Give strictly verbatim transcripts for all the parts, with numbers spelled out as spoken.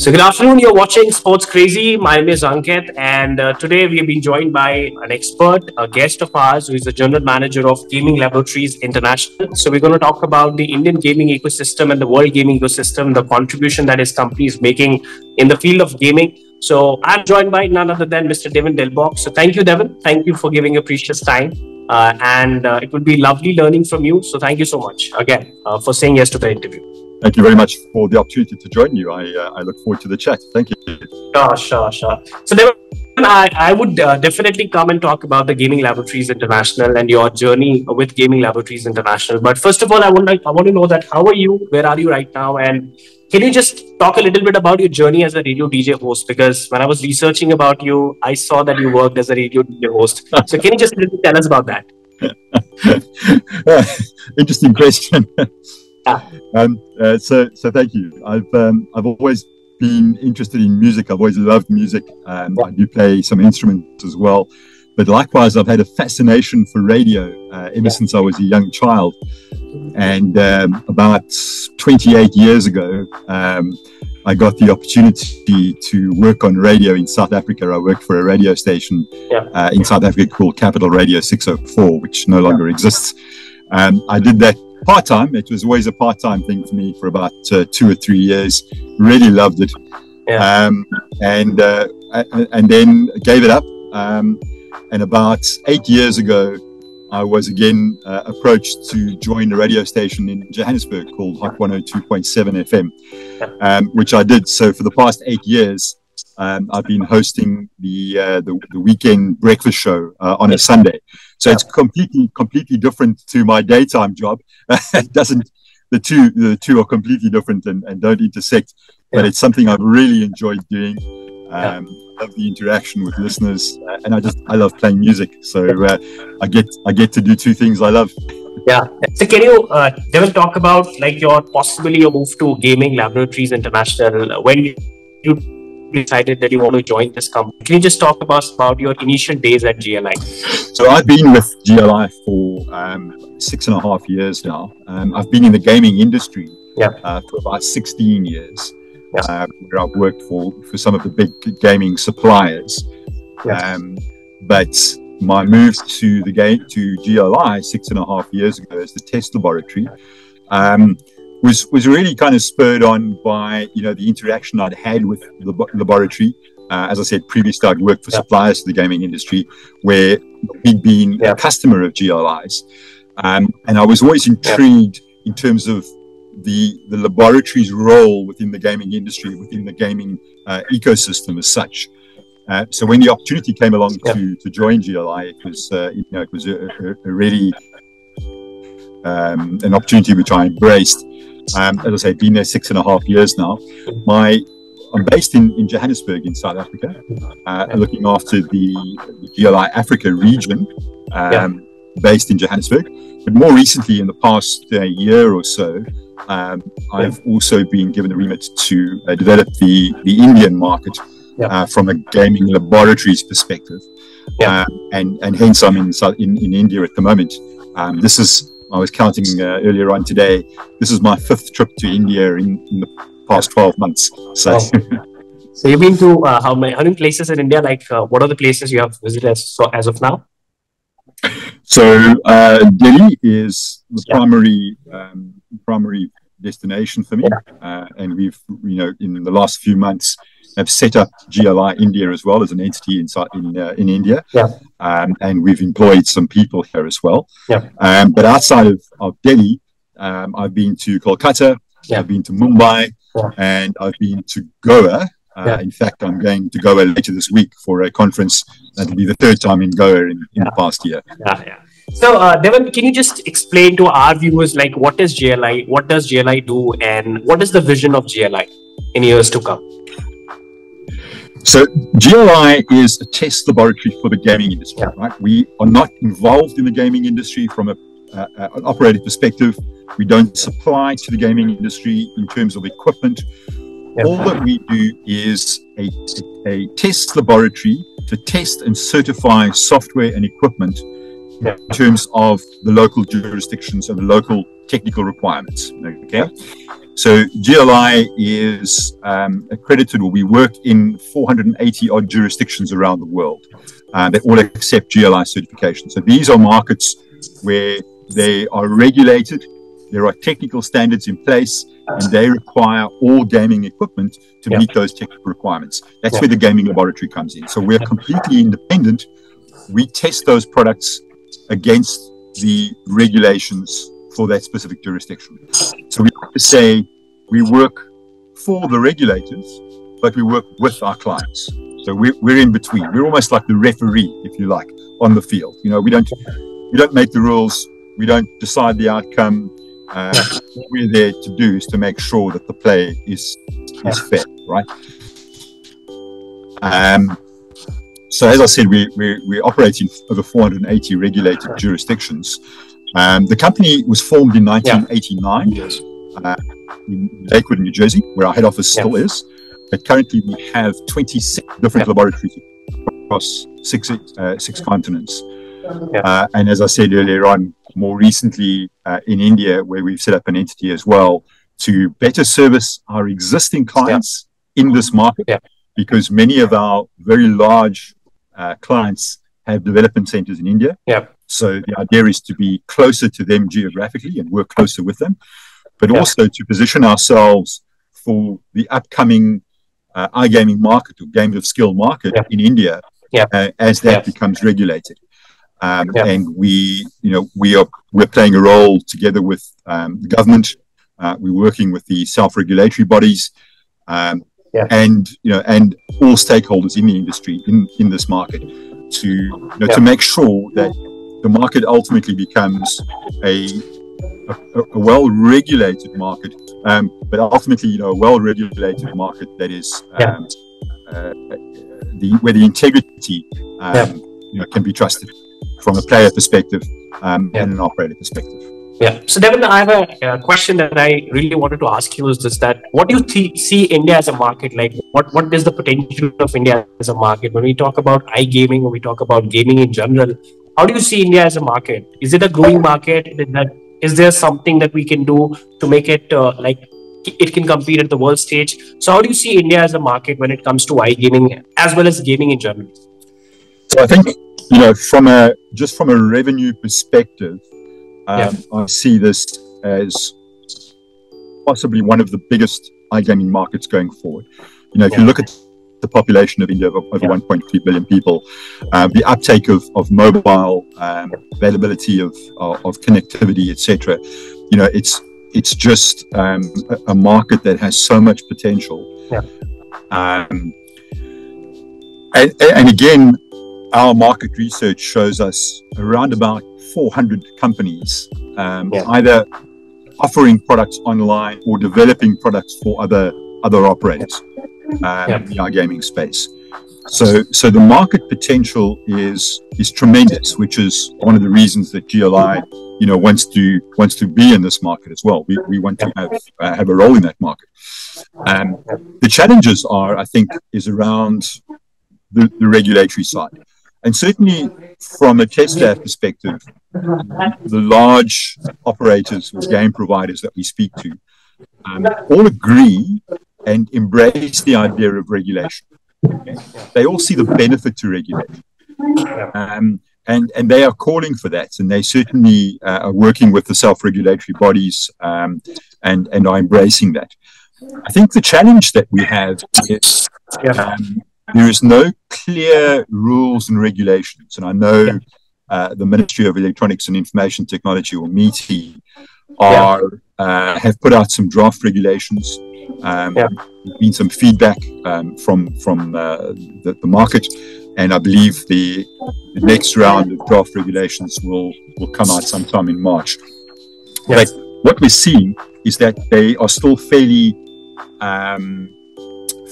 So good afternoon, you're watching Sports Crazy. My name is Ankit, and uh, today we've been joined by an expert, a guest of ours, who is the General Manager of Gaming Laboratories International. So we're going to talk about the Indian gaming ecosystem and the world gaming ecosystem, the contribution that his company is making in the field of gaming. So I'm joined by none other than Mister Devon Dalbock. So thank you, Devon. Thank you for giving your precious time. Uh, and uh, it would be lovely learning from you. So thank you so much again uh, for saying yes to the interview. Thank you very much for the opportunity to join you. I, uh, I look forward to the chat. Thank you. Sure, sure, sure. So Devon, I, I would uh, definitely come and talk about the Gaming Laboratories International and your journey with Gaming Laboratories International. But first of all, I want, I want to know that how are you? Where are you right now? And can you just talk a little bit about your journey as a radio D J host? Because when I was researching about you, I saw that you worked as a radio D J host. So can you just tell us about that? uh, interesting question. Um, uh, so, so thank you. I've um, I've always been interested in music. I've always loved music. Um, I do play some instruments as well, but likewise, I've had a fascination for radio uh, ever since I was a young child. And um, about twenty-eight years ago, um, I got the opportunity to work on radio in South Africa. I worked for a radio station uh, in South Africa called Capital Radio six oh four, which no longer exists. Um, I did that part-time. It was always a part-time thing for me for about uh, two or three years. Really loved it. Yeah. Um, and uh, and then gave it up. Um, and about eight years ago, I was again uh, approached to join a radio station in Johannesburg called Hot one oh two point seven F M, um, which I did. So for the past eight years, um, I've been hosting the, uh, the, the weekend breakfast show uh, on a Sunday. So it's completely, completely different to my daytime job. It doesn't, the two, the two are completely different and, and don't intersect, but it's something I've really enjoyed doing. Um, I love the interaction with listeners, uh, and I just, I love playing music. So uh, I get, I get to do two things I love. Yeah. So can you, uh, they will talk about like your, possibly your move to Gaming Laboratories International, when you, you decided that you want to join this company. Can you just talk about, about your initial days at G L I? So I've been with G L I for um, six and a half years now. Um, I've been in the gaming industry yeah. uh, for about sixteen years, yeah. uh, where I've worked for, for some of the big gaming suppliers. Yeah. Um, but my move to the game to G L I six and a half years ago as the test laboratory um, was was really kind of spurred on by, you know, the interaction I'd had with the laboratory. Uh, as I said previously, I'd worked for yeah. suppliers to the gaming industry where we'd been yeah. a customer of G L I's. Um, and I was always intrigued yeah. in terms of the, the laboratory's role within the gaming industry, within the gaming uh, ecosystem as such. Uh, so when the opportunity came along yeah. to, to join G L I, it was, uh, you know, it was a, a, a really um, an opportunity which I embraced. Um, as I say, been there six and a half years now. My, I'm based in, in Johannesburg in South Africa, uh, looking after the G L I Africa region, um, yeah. based in Johannesburg. But more recently, in the past uh, year or so, um, I've yeah. also been given the remit to uh, develop the, the Indian market yeah. uh, from a gaming laboratories perspective. Yeah. Um, and, and hence I'm in, in, in India at the moment. Um, this is... I was counting uh, earlier on today. This is my fifth trip to India in, in the past twelve months. So, oh. So you've been to uh, how many, how many places in India? Like, uh, what are the places you have visited as, so, as of now? So, uh, Delhi is the yeah. primary um, primary destination for me, yeah. uh, and we've, you know, in the last few months, have set up G L I India as well as an entity in in, uh, in India, yeah. um, and we've employed some people here as well. Yeah. Um, but outside of, of Delhi, um, I've been to Kolkata, yeah. I've been to Mumbai, yeah. and I've been to Goa. Uh, yeah. In fact, I'm going to Goa later this week for a conference. That'll be the third time in Goa in, in yeah. the past year. Yeah, yeah. So, uh, Devon, can you just explain to our viewers, like, what is G L I, what does G L I do, and what is the vision of G L I in years to come? So, G L I is a test laboratory for the gaming industry, yeah. right? We are not involved in the gaming industry from a, uh, uh, an operator perspective. We don't supply to the gaming industry in terms of equipment. Yeah. All that we do is a, a test laboratory to test and certify software and equipment in terms of the local jurisdictions and the local technical requirements. Okay, so G L I is um, accredited, or we work in four hundred eighty odd jurisdictions around the world uh, that all accept G L I certification. So these are markets where they are regulated, there are technical standards in place, and they require all gaming equipment to yep. meet those technical requirements. That's yep. where the gaming laboratory comes in. So we're completely independent. We test those products against the regulations for that specific jurisdiction. So we have to say we work for the regulators, but we work with our clients. So we're, we're in between. We're almost like the referee, if you like, on the field. You know, we don't, we don't make the rules. We don't decide the outcome. Uh, what we're there to do is to make sure that the play is, is fair, right? Um, so as I said, we, we, we operate in over four hundred eighty regulated jurisdictions. Um, the company was formed in nineteen eighty-nine yeah. uh, in Lakewood, New Jersey, where our head office yeah. still is. But currently we have twenty-six different yeah. laboratories across six, uh, six continents. Yeah. Uh, and as I said earlier on, more recently uh, in India, where we've set up an entity as well to better service our existing clients yeah. in this market, yeah. because many of our very large uh, clients have development centers in India. Yeah. So the idea is to be closer to them geographically and work closer with them, but yeah. also to position ourselves for the upcoming uh, iGaming market or games of skill market yeah. in India yeah. uh, as that yeah. becomes regulated. Um, yeah. And we, you know, we are we're playing a role together with um, the government. Uh, we're working with the self-regulatory bodies, um, yeah. and you know, and all stakeholders in the industry in in this market to you know, yeah. to make sure that the market ultimately becomes a a, a well-regulated market, um, but ultimately, you know, a well-regulated market that is um, yeah. uh, the where the integrity um, yeah. you know can be trusted. From a player perspective um, yeah. and an operator perspective. Yeah. So Devon, I have a uh, question that I really wanted to ask you is this, that what do you see India as a market like? What what is the potential of India as a market? When we talk about iGaming, when we talk about gaming in general, how do you see India as a market? Is it a growing market? Is, that, is there something that we can do to make it uh, like it can compete at the world stage? So how do you see India as a market when it comes to iGaming as well as gaming in general? So I think, you know, from a just from a revenue perspective, um, yeah. I see this as possibly one of the biggest iGaming markets going forward. You know, if yeah. you look at the population of India of over yeah. one point three billion people, uh, the uptake of of mobile um, availability of of, of connectivity, et cetera. You know, it's it's just um, a, a market that has so much potential. Yeah. Um, and and again. Our market research shows us around about four hundred companies um, yeah. either offering products online or developing products for other other operators um, yep. in the iGaming space. So, so the market potential is is tremendous, which is one of the reasons that G L I, you know, wants to wants to be in this market as well. We we want to have uh, have a role in that market. Um, the challenges are, I think, is around the, the regulatory side. And certainly from a test lab perspective, the large operators or game providers that we speak to um, all agree and embrace the idea of regulation. Okay? They all see the benefit to regulation. Um, and, and they are calling for that. And they certainly uh, are working with the self-regulatory bodies um, and, and are embracing that. I think the challenge that we have is... Um, there is no clear rules and regulations. And I know yeah. uh, the Ministry of Electronics and Information Technology, or METI, are, yeah. uh, have put out some draft regulations. Um, yeah. There's been some feedback um, from, from uh, the, the market. And I believe the, the next round of draft regulations will, will come out sometime in March. Yeah. But what we're seeing is that they are still fairly... Um,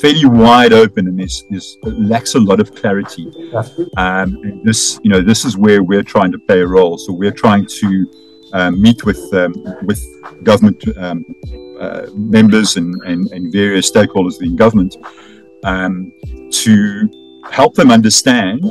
fairly wide open, and this this lacks a lot of clarity. Um, and this, you know, this is where we're trying to play a role. So we're trying to uh, meet with um, with government um, uh, members and, and and various stakeholders in government um, to help them understand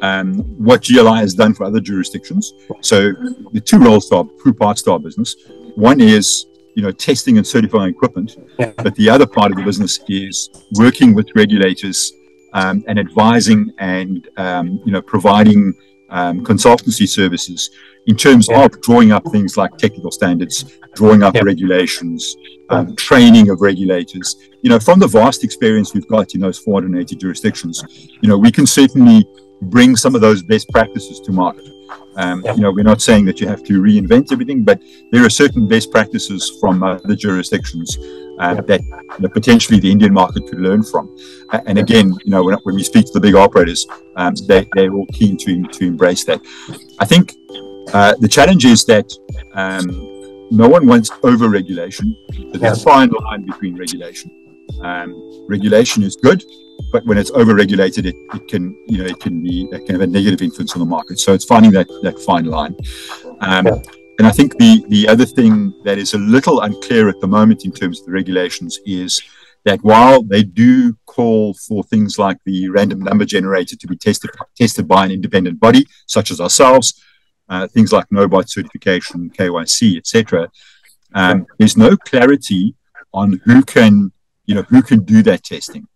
um, what G L I has done for other jurisdictions. So the two roles to our, two parts to our business. One is, you know, testing and certifying equipment, but the other part of the business is working with regulators um, and advising and, um, you know, providing um, consultancy services in terms yeah. of drawing up things like technical standards, drawing up yeah. regulations, um, training of regulators. You know, from the vast experience we've got in those four hundred eighty jurisdictions, you know, we can certainly bring some of those best practices to market. Um, yeah. You know, we're not saying that you have to reinvent everything, but there are certain best practices from other jurisdictions uh, yeah. that, you know, potentially the Indian market could learn from. Uh, and again, you know, when, when we speak to the big operators, um, they, they're all keen to, to embrace that. I think uh, the challenge is that um, no one wants over-regulation. There's yeah. a fine line between regulation. Um, regulation is good, but when it's over-regulated, it, it can, you know, it can be, it can have a negative influence on the market. So it's finding that, that fine line. Um, and I think the, the other thing that is a little unclear at the moment in terms of the regulations is that while they do call for things like the random number generator to be tested, tested by an independent body, such as ourselves, uh, things like NOBOT certification, K Y C, et cetera, um, there's no clarity on who can, you know, who can do that testing.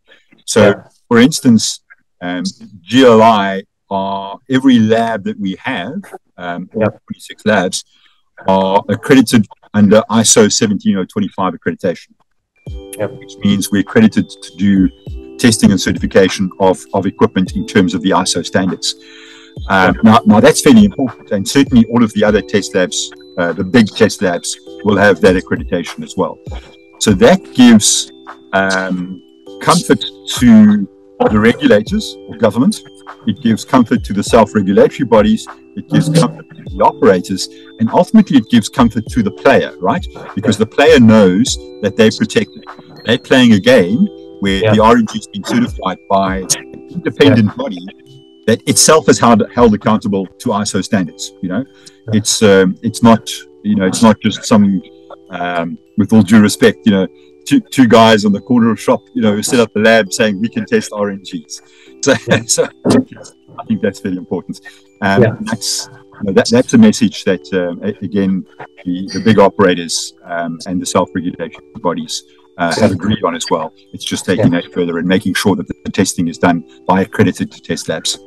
So, yeah. for instance, um, G L I are, every lab that we have, um, yeah. twenty-six labs, are accredited under I S O one seven zero two five accreditation, yeah. which means we're accredited to do testing and certification of, of equipment in terms of the I S O standards. Um, now, now, that's fairly important, and certainly all of the other test labs, uh, the big test labs, will have that accreditation as well. So that gives... Um, comfort to the regulators or government. It gives comfort to the self-regulatory bodies. It gives comfort to the operators, and ultimately it gives comfort to the player, right? Because the player knows that they're protected. They're playing a game where yeah. the R N G is being certified by an independent yeah. body that itself is held, held accountable to I S O standards. You know, it's um, it's not, you know, it's not just some um, with all due respect, you know, Two, two guys on the corner of shop, you know, who set up the lab saying we can test R N Gs. So, yeah. so I think that's very important. Um, yeah. That's you know, that, that's a message that um, again the, the big operators um, and the self-regulation bodies uh, have agreed on as well. It's just taking yeah. that further and making sure that the testing is done by accredited test labs.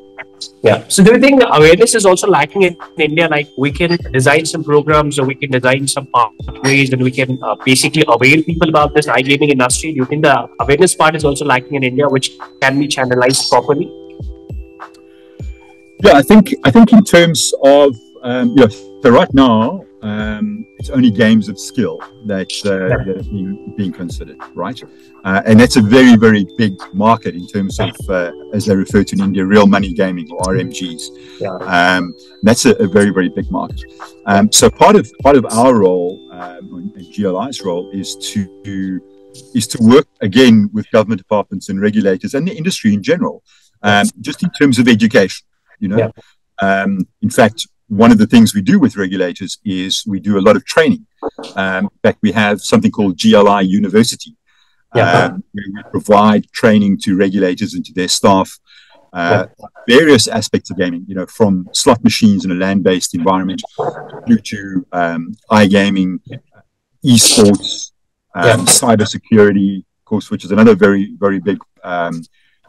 Yeah. So do you think awareness is also lacking in India? Like we can design some programs or we can design some pathways and we can uh, basically aware people about this iGaming industry. Do you think the awareness part is also lacking in India, which can be channelized properly? Yeah, I think I think in terms of, um, you know, so right now, um, it's only games of skill that, uh, yeah. that are being, being considered, right? Uh, and that's a very, very big market in terms of, uh, as they refer to in India, real money gaming or R M Gs. Yeah. Um, that's a, a very, very big market. Um, so part of part of our role, um, and G L I's role, is to is to work again with government departments and regulators and the industry in general, um, just in terms of education. You know, yeah. um, in fact. One of the things we do with regulators is we do a lot of training. Um, in fact, we have something called G L I University, yeah. um, where we provide training to regulators and to their staff, uh, yeah. various aspects of gaming, you know, from slot machines in a land-based environment due to um, iGaming, esports, um, yeah. cybersecurity, of course, which is another very, very big um,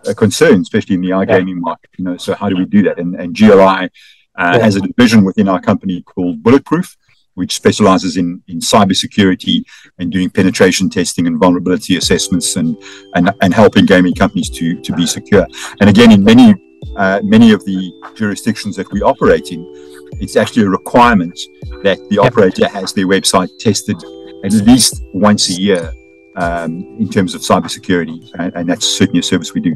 uh, concern, especially in the iGaming yeah. market. You know, so how do we do that? And, and G L I Uh, yeah. has a division within our company called Bulletproof, which specializes in, in cybersecurity and doing penetration testing and vulnerability assessments and, and, and helping gaming companies to, to be secure. And again, in many, uh, many of the jurisdictions that we operate in, it's actually a requirement that the yeah. operator has their website tested at least once a year um, in terms of cybersecurity. And, and that's certainly a service we do.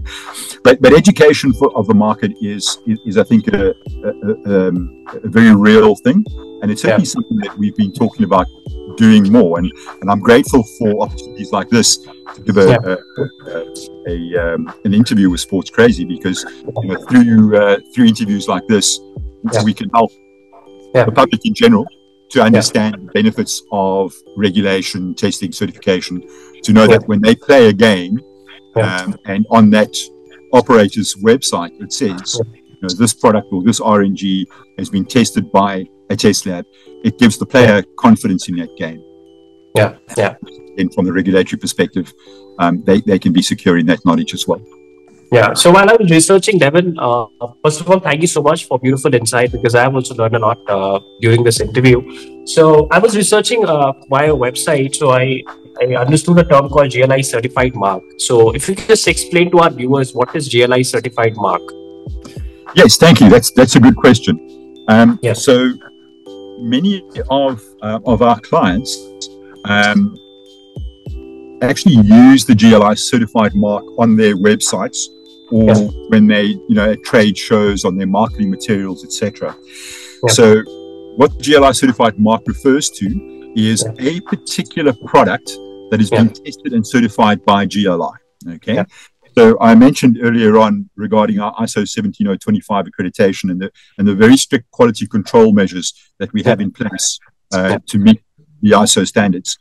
But, but education for, of the market is, is, is I think, a, a, a, um, a very real thing. And it's certainly yeah. something that we've been talking about doing more. And, and I'm grateful for opportunities like this to give a, yeah. a, a, a, um, an interview with Sports Crazy, because you know, through, uh, through interviews like this, yeah. we can help yeah. the public in general to understand yeah. the benefits of regulation, testing, certification, to know yeah. that when they play a game, yeah. um, and on that operator's website, it says, you know, this product or this R N G has been tested by a chess lab, it gives the player confidence in that game. Yeah, yeah. And from the regulatory perspective, um, they, they can be secure in that knowledge as well. Yeah, so while I was researching, Devon, uh, first of all, thank you so much for beautiful insight, because I have also learned a lot uh, during this interview. So I was researching uh, via website, so I, I understood a term called G L I Certified Mark. So if you could just explain to our viewers, what is G L I Certified Mark? Yes, thank you. That's that's a good question. Um, yes. So many of, uh, of our clients um, actually use the G L I Certified Mark on their websites, or yeah. when they, you know, at trade shows, on their marketing materials, et cetera. Yeah. So what the G L I Certified Mark refers to is yeah. a particular product that has yeah. been tested and certified by G L I. Okay. Yeah. So I mentioned earlier on regarding our I S O seventeen oh twenty-five accreditation and the and the very strict quality control measures that we have in place uh, to meet the I S O standards.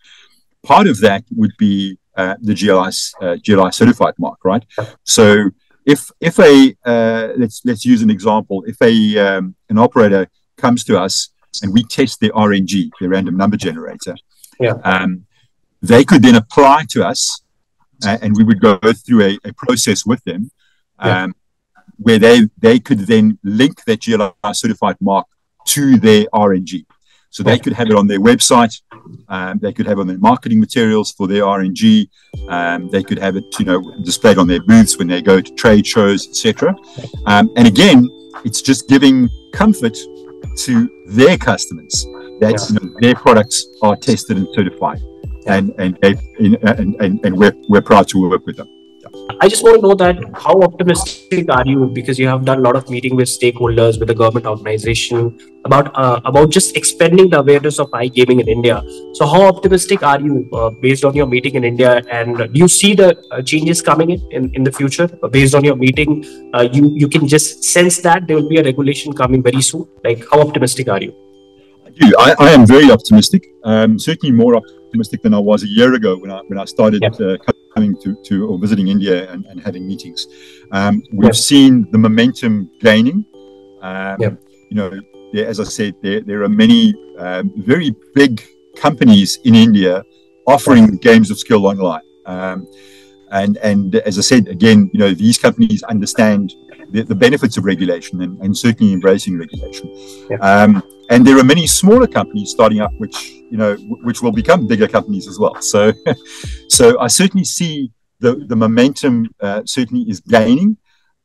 Part of that would be uh, the G L I, uh, G L I certified mark, right? So if if a uh, let's let's use an example, if a um, an operator comes to us and we test their R N G, their random number generator, yeah, um, they could then apply to us, uh, and we would go through a, a process with them, um, yeah. where they they could then link that G L I certified mark to their R N G. So they could have it on their website, um, they could have it on their marketing materials for their R N G, um, they could have it, you know, displayed on their booths when they go to trade shows, et cetera. Um, and again, it's just giving comfort to their customers that yeah. you know, their products are tested and certified, yeah. and and and and, and we're, we're proud to work with them. I just want to know that how optimistic are you, because you have done a lot of meeting with stakeholders, with the government organization, about uh, about just expanding the awareness of iGaming in India. So how optimistic are you uh, based on your meeting in India, and do you see the uh, changes coming in, in in the future based on your meeting? Uh, you you can just sense that there will be a regulation coming very soon. Like, how optimistic are you? I do. I, I am very optimistic. Um, certainly more optimistic than I was a year ago when I when I started. Yeah. Uh, coming to, to or visiting India and, and having meetings. Um, we've yep. seen the momentum gaining. Um, yep. You know, there, as I said, there, there are many um, very big companies in India offering games of skill online. Um, and, and as I said, again, you know, these companies understand the, the benefits of regulation and, and certainly embracing regulation. Yep. Um, and there are many smaller companies starting up, which, you know, which will become bigger companies as well. So, so I certainly see the the momentum uh, certainly is gaining.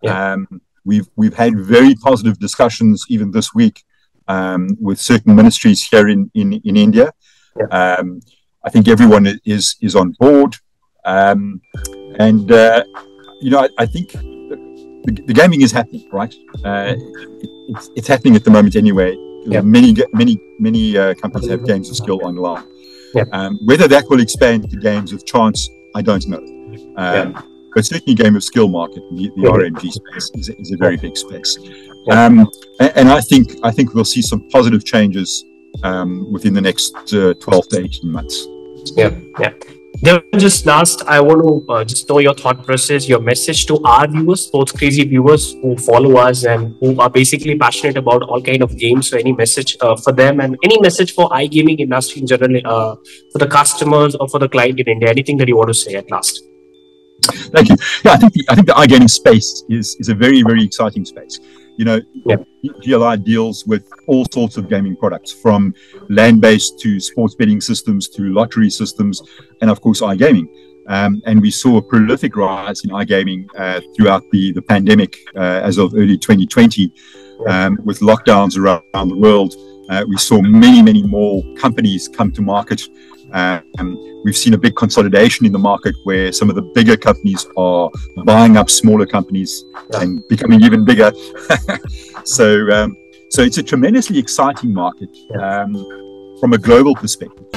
Yeah. Um, we've we've had very positive discussions even this week um, with certain ministries here in in, in India. Yeah. Um, I think everyone is is on board, um, and uh, you know, I, I think the, the gaming is happening, right? Uh, it, it's, it's happening at the moment anyway. Yeah. Many, many, many uh, companies have games of skill online. Yeah. Um, whether that will expand to games of chance, I don't know. Um, yeah. But certainly, game of skill market, the, the R M G space is, is a very big space. Um, and, and I think I think we'll see some positive changes um, within the next uh, twelve to eighteen months. Yeah, yeah. Then just last, I want to uh, just know your thought process, your message to our viewers, sports crazy viewers who follow us and who are basically passionate about all kind of games. So any message uh, for them, and any message for iGaming industry in general, uh, for the customers or for the client in India, anything that you want to say at last? Thank you. Yeah, I think the, I think the iGaming space is, is a very, very exciting space. You know, yeah. G L I deals with all sorts of gaming products, from land-based to sports betting systems to lottery systems, and of course iGaming. Um, and we saw a prolific rise in iGaming uh, throughout the, the pandemic uh, as of early twenty twenty. Um, with lockdowns around, around the world, uh, we saw many, many more companies come to market. Uh, and we've seen a big consolidation in the market where some of the bigger companies are buying up smaller companies and becoming even bigger. so um, so it's a tremendously exciting market um, from a global perspective.